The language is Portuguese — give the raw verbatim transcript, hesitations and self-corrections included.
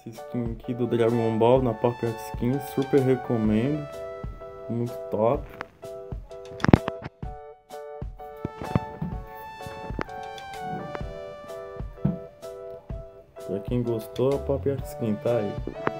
essa skin aqui do Dragon Ball na Pop Arte Skins, super recomendo, muito top. Pra quem gostou, a Pop Arte Skin tá aí.